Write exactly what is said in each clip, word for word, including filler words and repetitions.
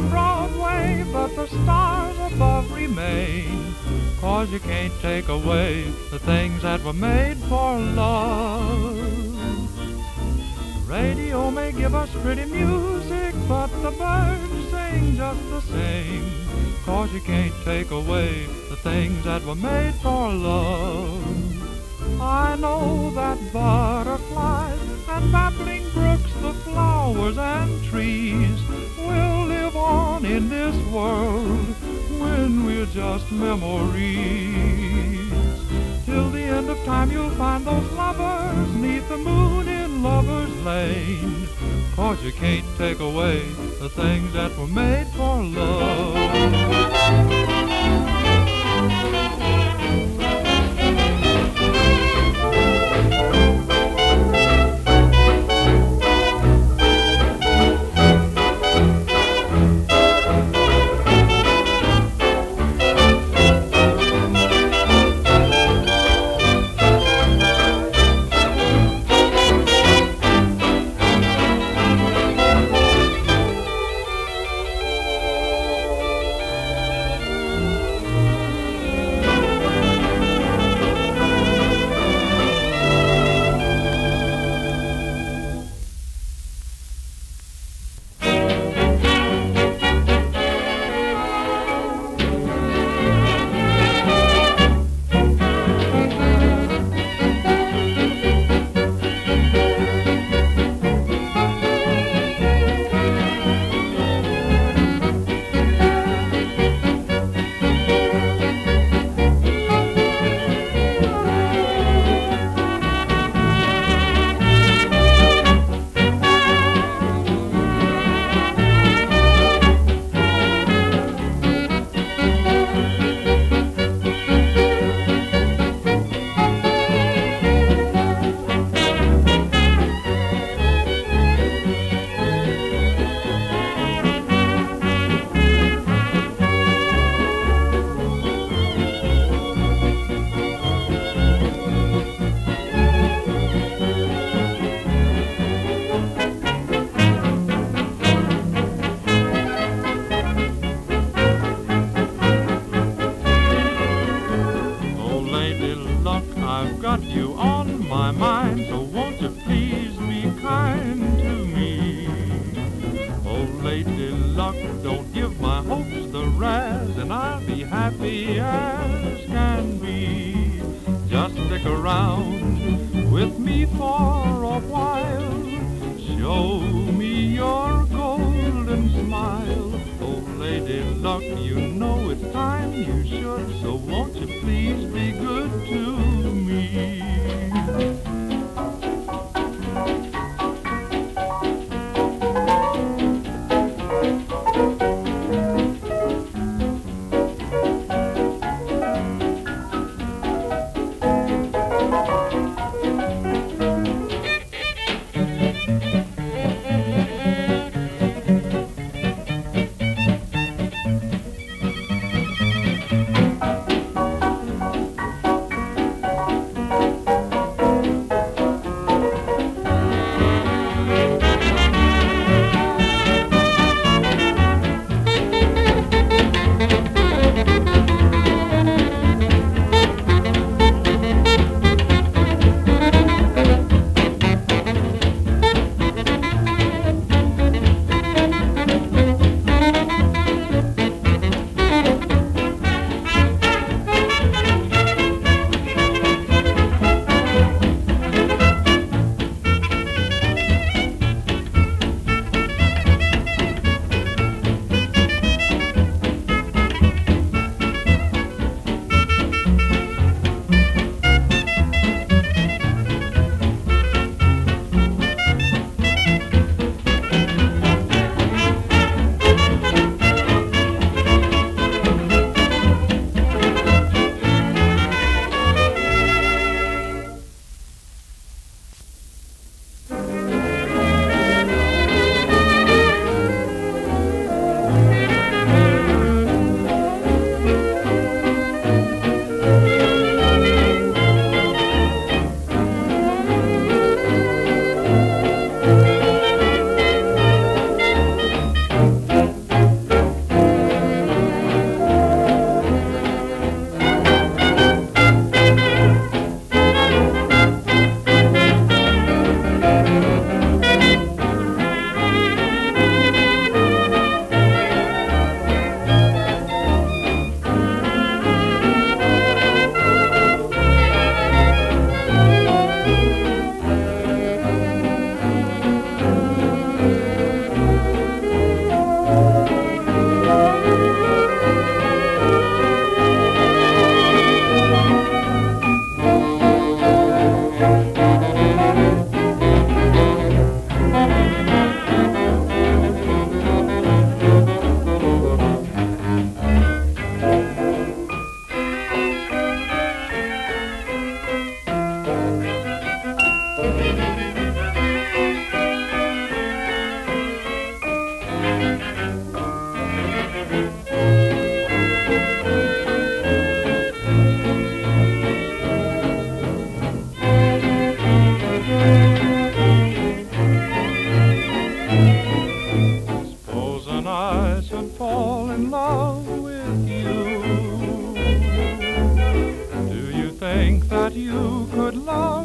on Broadway, but the stars above remain, 'cause you can't take away the things that were made for love. Radio may give us pretty music, but the birds sing just the same, 'cause you can't take away the things that were made for love. I know that butterflies and babbling brooks, the flowers and trees, will live on in this world when we're just memories. Till the end of time you'll find those lovers 'neath the moon in Lover's Lane, 'cause you can't take away the things that were made for love.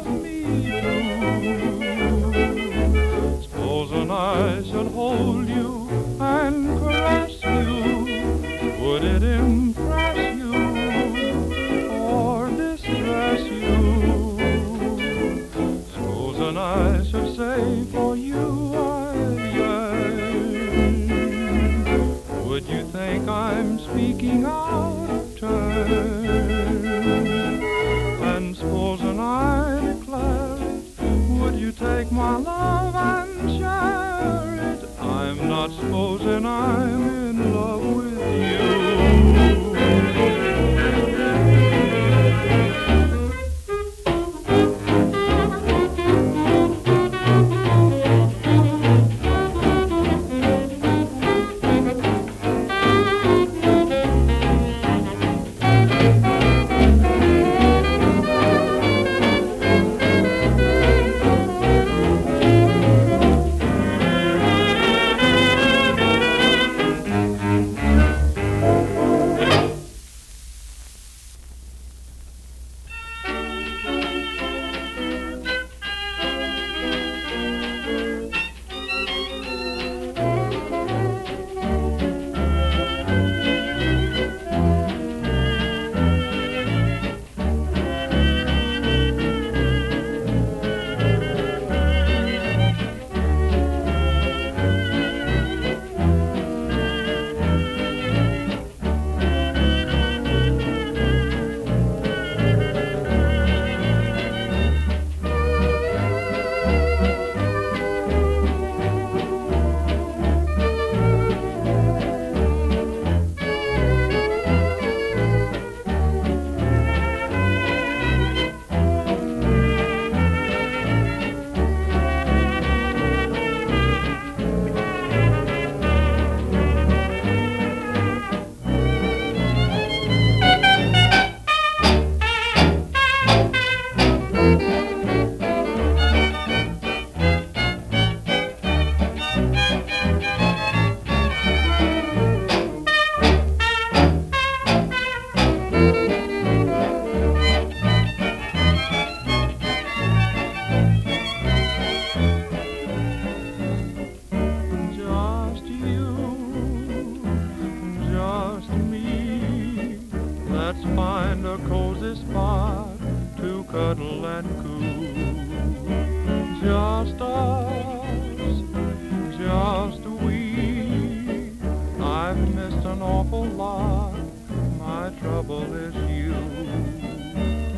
me. Suppose an I should hold you and caress you, would it impress you or distress you? Suppose an I should say for you I yearn, would you think I'm speaking out of turn? And suppose an I declare, would you take my love and share it? I'm not supposing I'm in love with Let's find a cozy spot to cuddle and coo. Just us, just we. I've missed an awful lot. My trouble is you.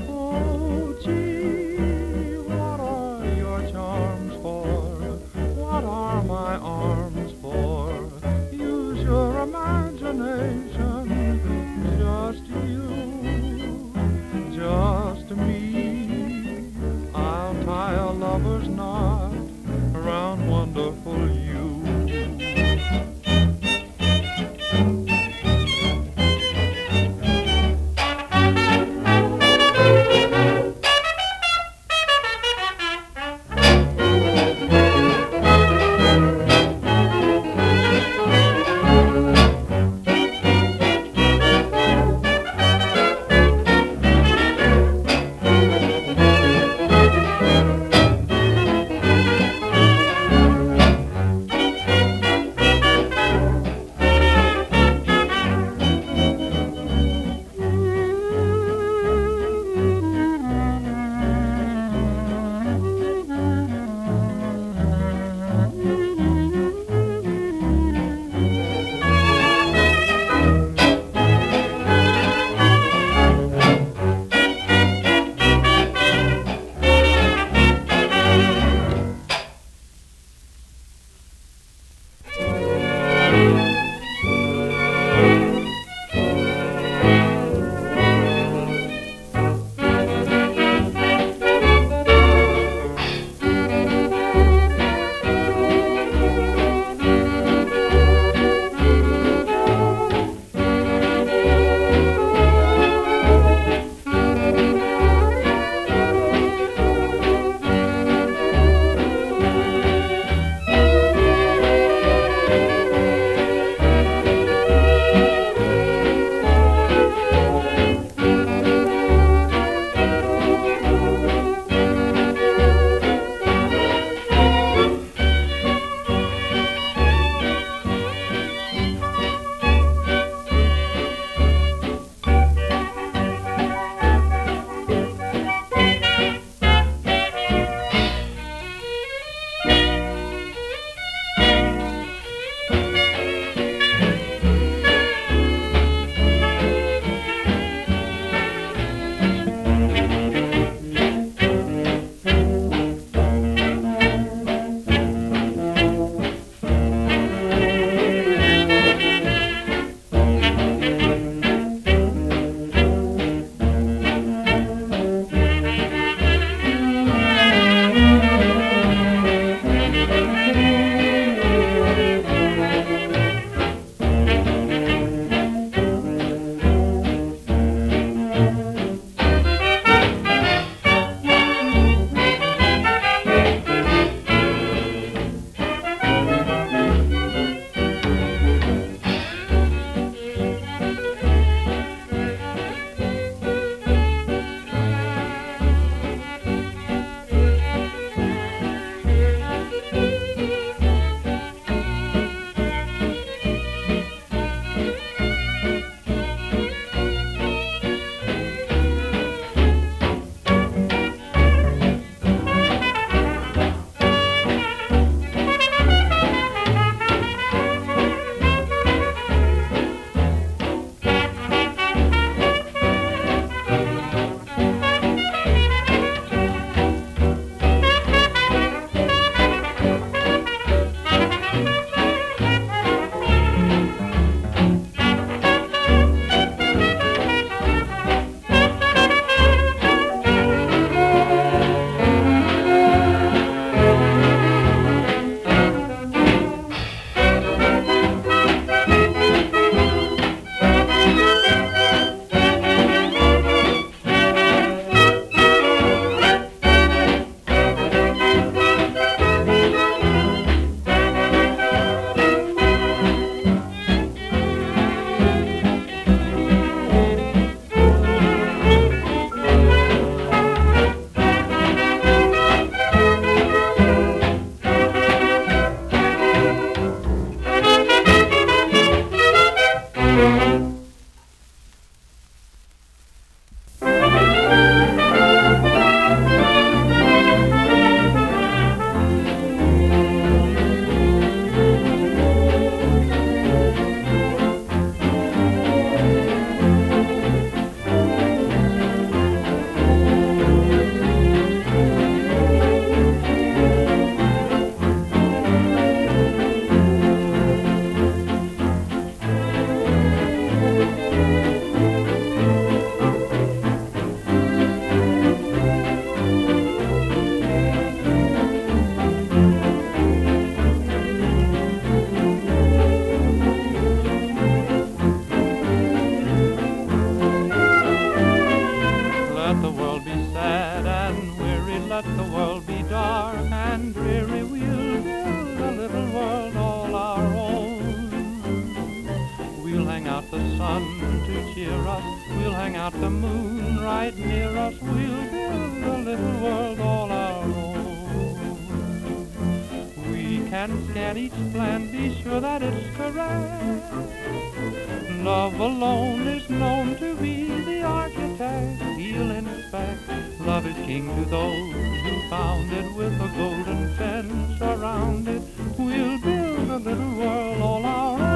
Oh, gee, what are your charms for? What are my arms for? Use your imagination. Just you, just me. I'll tie a lover's knot around wonderful you. Thank you. let the world be dark and dreary, we'll build a little world all our own. We'll hang out the sun to cheer us, we'll hang out the moon right near us, we'll build a little world all our own. We can scan each plan, be sure that it's correct. Love alone is known to be the architect. He'll inspect. Love is king to those who found it, with a golden fence around it. We'll build a little world all our own.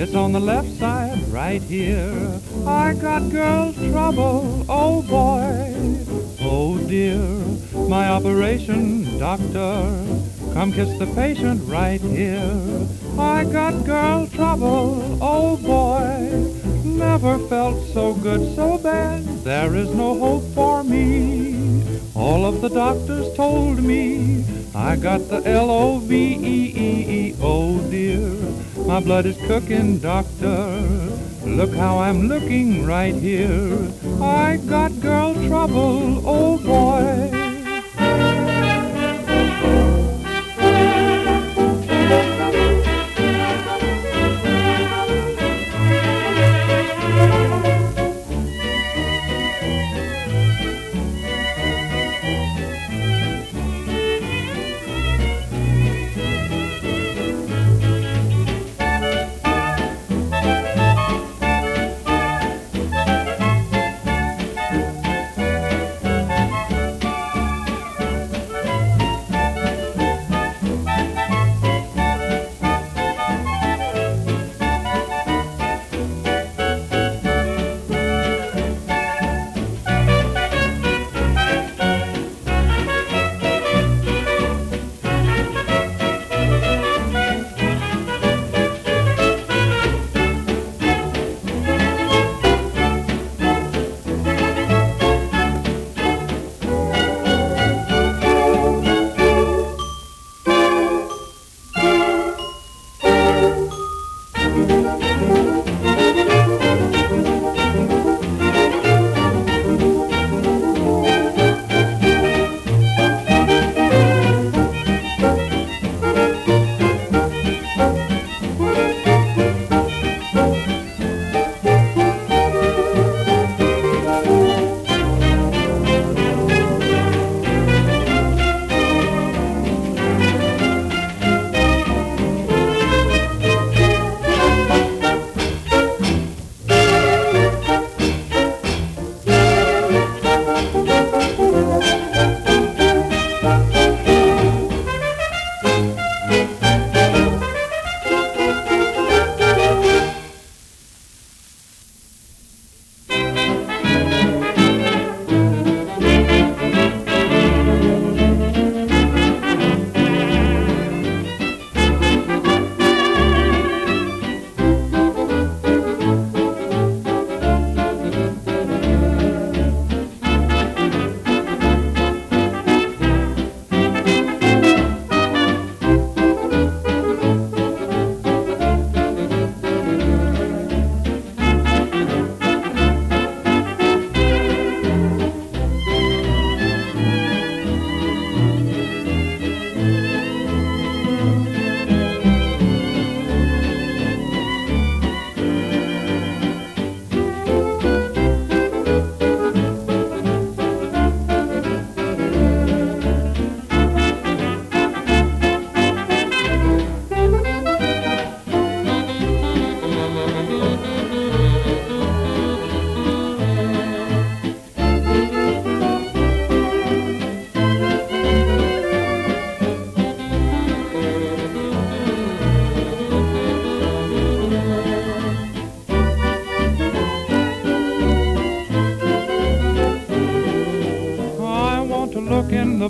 It's on the left side, right here. I got girl trouble, oh boy. Oh dear, my operation, doctor. Come kiss the patient right here. I got girl trouble, oh boy. Never felt so good, so bad. There is no hope for me. All of the doctors told me I got the L O V E E E, oh dear. My blood is cooking, doctor. Look how I'm looking right here. I got girl trouble, oh boy.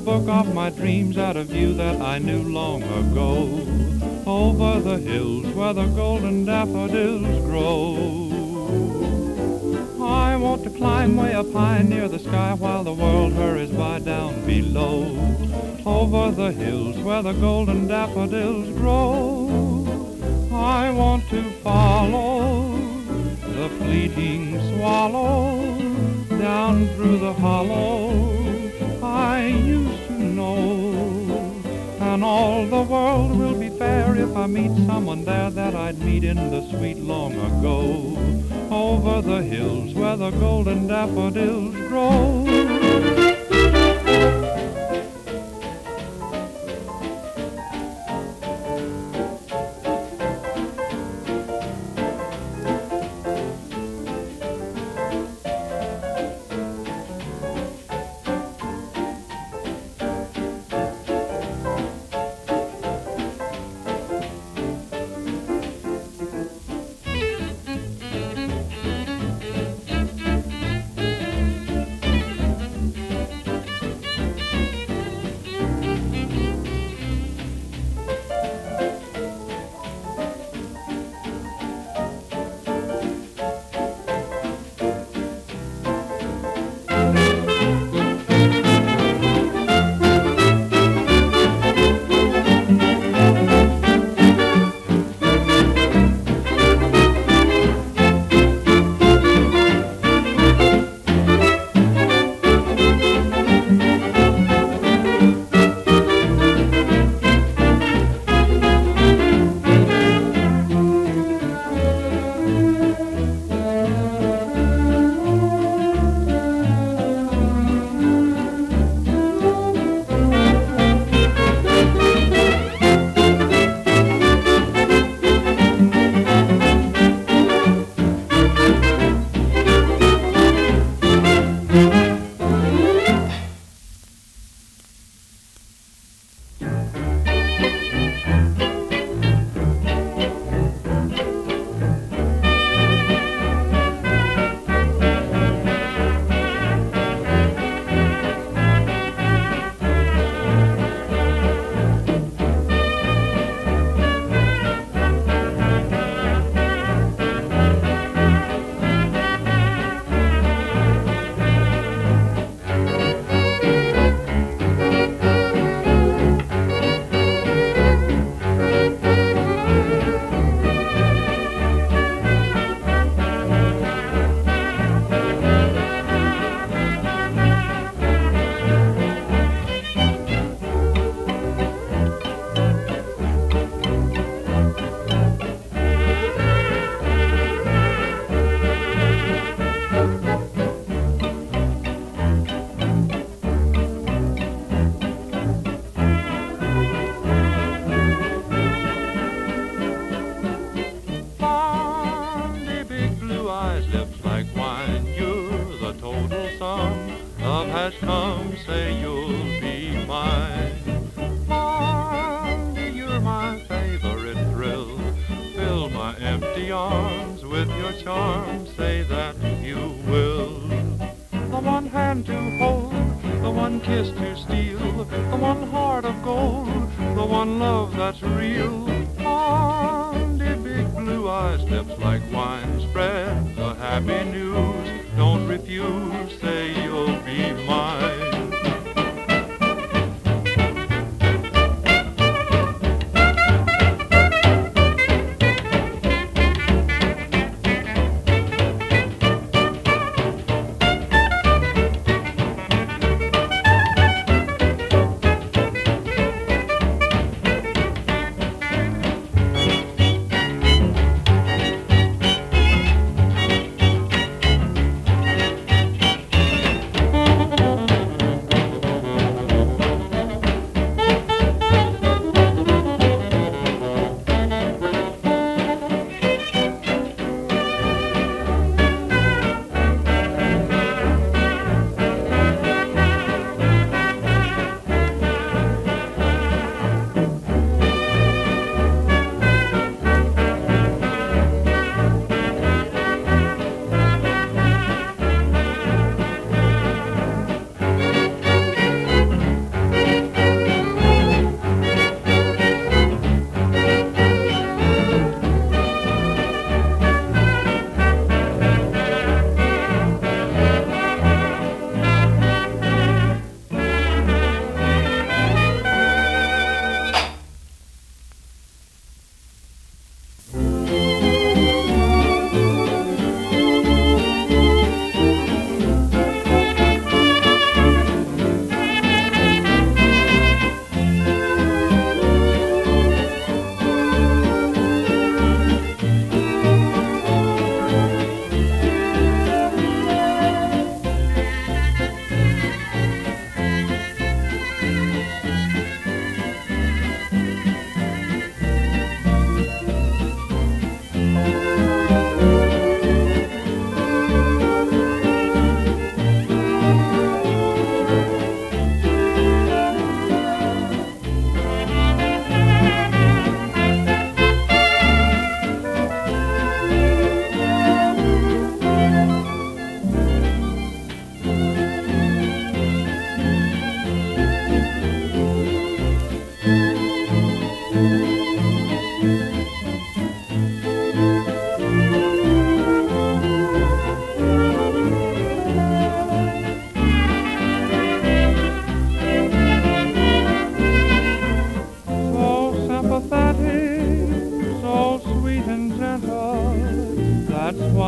book of my dreams out of you that I knew long ago, over the hills where the golden daffodils grow. I want to climb way up high near the sky while the world hurries by down below, over the hills where the golden daffodils grow. I want to follow the fleeting swallow down through the hollow I used to know. And all the world will be fair if I meet someone there that I'd meet in the sweet long ago, over the hills where the golden daffodils grow.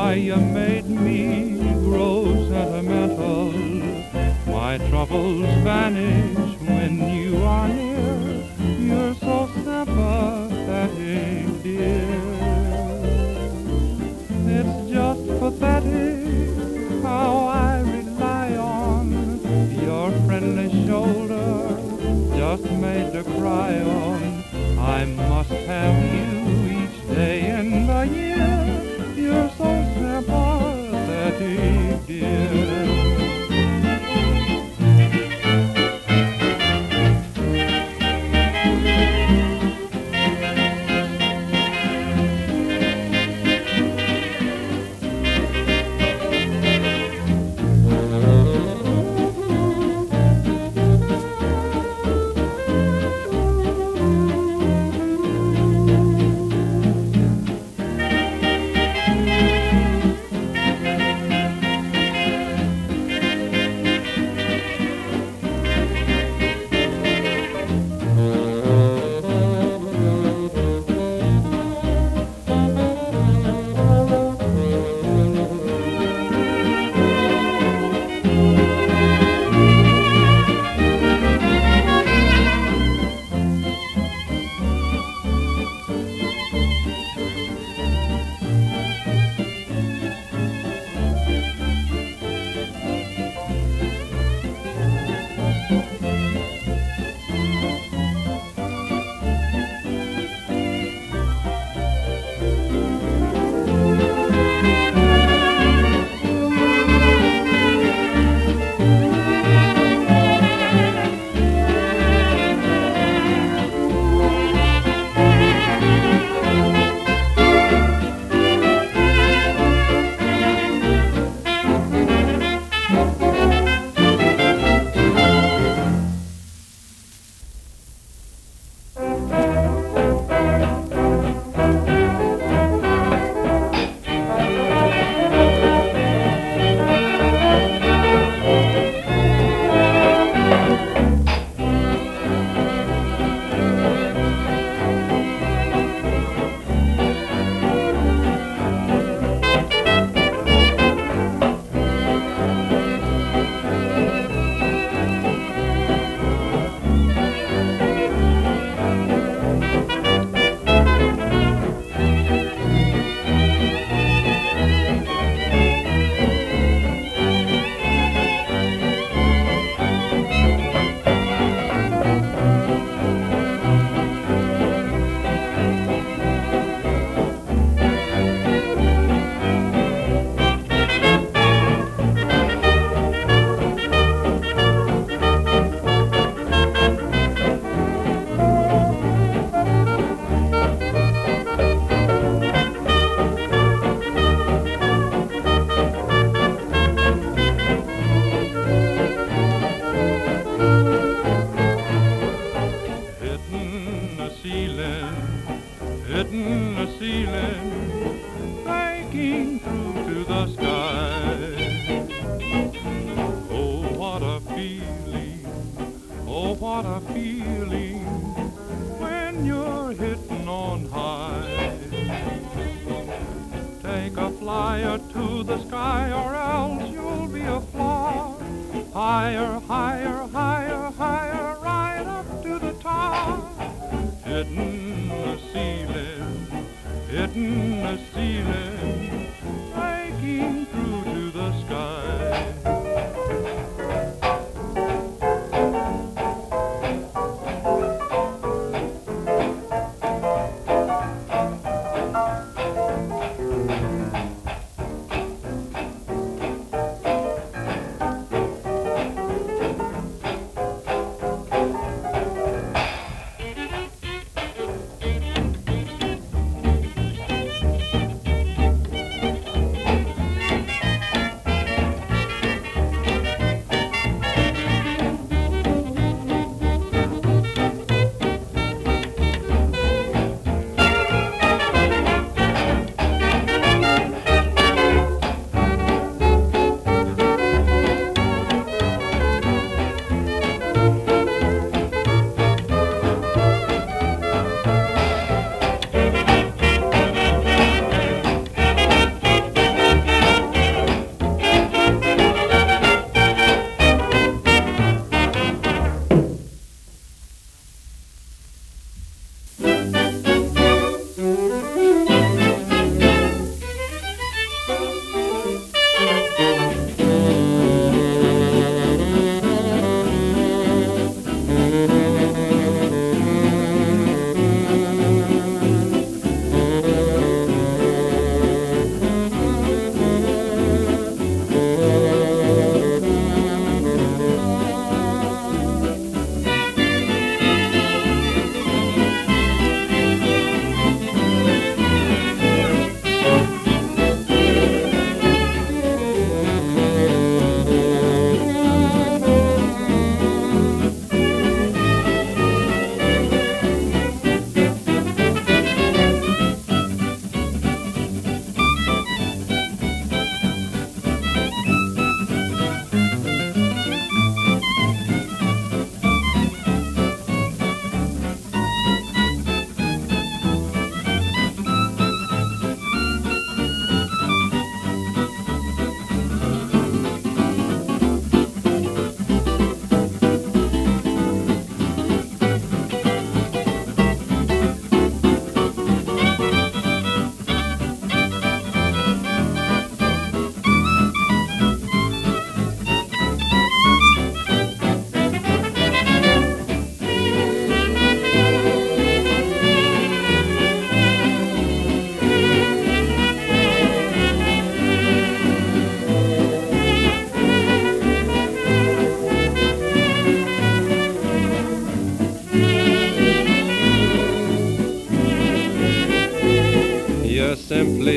why you made me grow sentimental. My troubles vanish when you are near. You're so sympathetic, dear. It's just pathetic how I rely on your friendly shoulder, just made to cry on. I must have you each day in the year. You're so sympathetic, dear.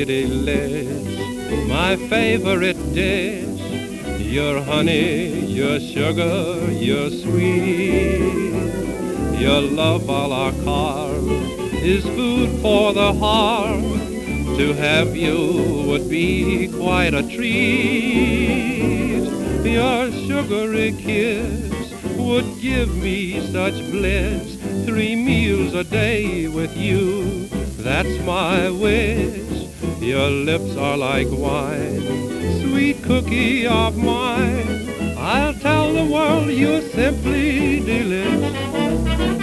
pretty lips, my favorite dish. Your honey, your sugar, your sweet. Your love a la carte is food for the heart. To have you would be quite a treat. Your sugary kiss would give me such bliss. Three meals a day with you, that's my wish. Your lips are like wine, sweet cookie of mine. I'll tell the world you're simply delicious.